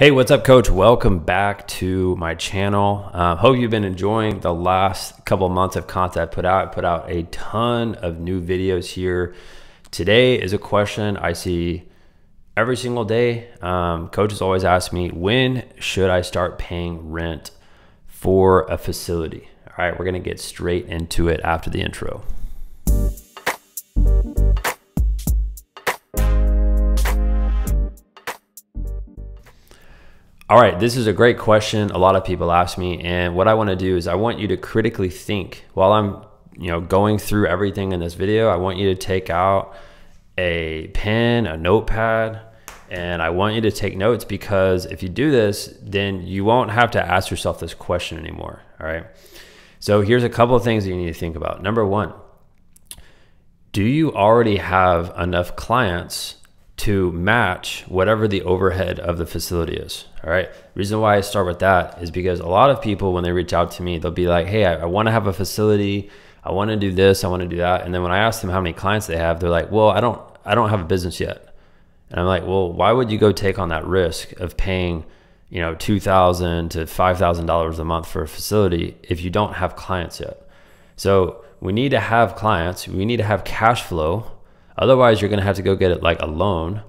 Hey, what's up, coach? Welcome back to my channel. Hope you've been enjoying the last couple of months of content I put out. I put out a ton of new videos here. Today is a question I see every single day. Coaches always ask me, when should I start paying rent for a facility? All right, we're gonna get straight into it after the intro. All right, this is a great question a lot of people ask me, and what I want to do is I want you to critically think while I'm going through everything in this video. I want you to take out a pen, a notepad, and I want you to take notes, because if you do this, then you won't have to ask yourself this question anymore, all right? So here's a couple of things that you need to think about. Number one, do you already have enough clients to match whatever the overhead of the facility is? All right, reason why I start with that is because a lot of people, when they reach out to me, they'll be like, hey, I wanna have a facility, I wanna do this, I wanna do that. And then when I ask them how many clients they have, they're like, well, I don't have a business yet. And I'm like, well, why would you go take on that risk of paying $2,000 to $5,000 a month for a facility if you don't have clients yet? So we need to have clients, we need to have cash flow. Otherwise, you're gonna have to go get it like a loan,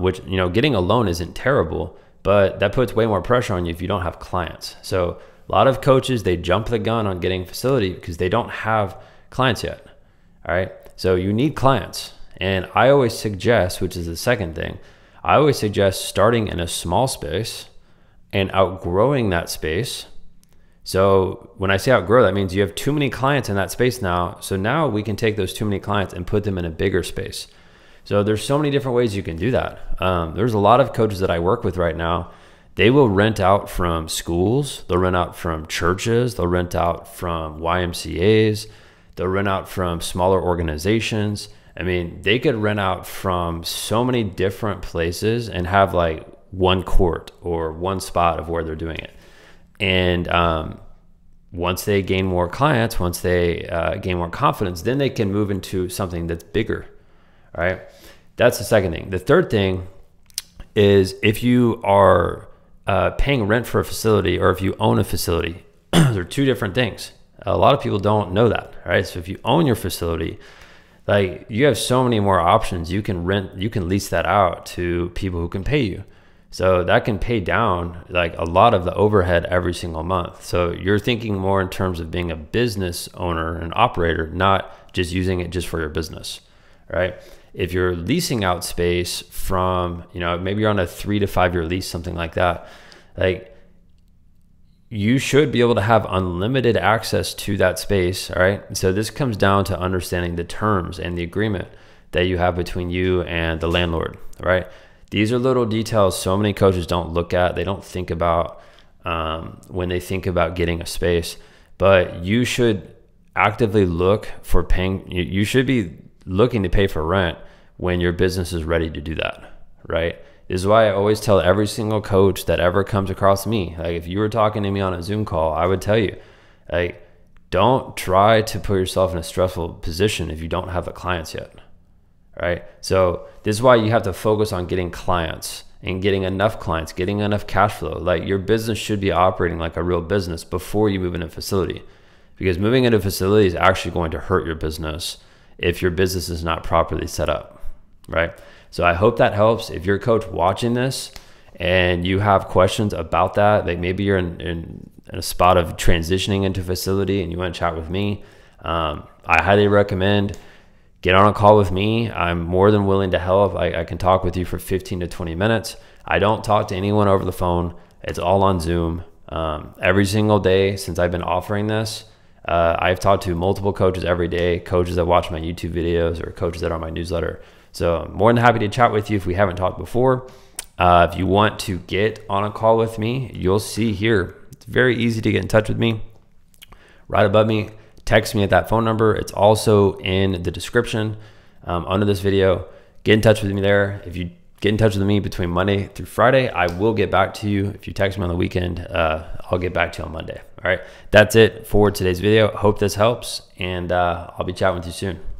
which, getting a loan isn't terrible, but that puts way more pressure on you if you don't have clients. So a lot of coaches, they jump the gun on getting a facility because they don't have clients yet, all right? So you need clients. And I always suggest, which is the second thing, I always suggest starting in a small space and outgrowing that space. So when I say outgrow, that means you have too many clients in that space now. So now we can take those too many clients and put them in a bigger space. So there's so many different ways you can do that. There's a lot of coaches that I work with right now. They will rent out from schools. They'll rent out from churches. They'll rent out from YMCAs. They'll rent out from smaller organizations. I mean, they could rent out from so many different places and have like one court or one spot of where they're doing it. And once they gain more clients, once they gain more confidence, then they can move into something that's bigger, all right? That's the second thing. The third thing is, if you are paying rent for a facility or if you own a facility, they're two different things. A lot of people don't know that, all right? So if you own your facility, like, you have so many more options. You can rent, you can lease that out to people who can pay you. So that can pay down like a lot of the overhead every single month. So you're thinking more in terms of being a business owner and operator, not just using it just for your business, right? If you're leasing out space from, maybe you're on a 3 to 5 year lease, something like that, like, you should be able to have unlimited access to that space, all right? So this comes down to understanding the terms and the agreement that you have between you and the landlord, right? These are little details so many coaches don't look at. They don't think about when they think about getting a space, but you should actively look for paying. You should be looking to pay for rent when your business is ready to do that, right? This is why I always tell every single coach that ever comes across me, like, if you were talking to me on a Zoom call, I would tell you, like, don't try to put yourself in a stressful position if you don't have the clients yet. Right? So this is why you have to focus on getting clients and getting enough clients, getting enough cash flow. Like, your business should be operating like a real business before you move into a facility, because moving into a facility is actually going to hurt your business if your business is not properly set up, right? So I hope that helps. If you're a coach watching this and you have questions about that, like, maybe you're in a spot of transitioning into a facility and you want to chat with me, I highly recommend get on a call with me. I'm more than willing to help. I can talk with you for 15 to 20 minutes. I don't talk to anyone over the phone. It's all on Zoom. Every single day since I've been offering this, I've talked to multiple coaches every day, coaches that watch my YouTube videos or coaches that are on my newsletter. So I'm more than happy to chat with you if we haven't talked before. If you want to get on a call with me, you'll see here, it's very easy to get in touch with me. Right above me, text me at that phone number. It's also in the description under this video. Get in touch with me there. If you get in touch with me between Monday through Friday, I will get back to you. If you text me on the weekend, I'll get back to you on Monday. All right, that's it for today's video. Hope this helps, and I'll be chatting with you soon.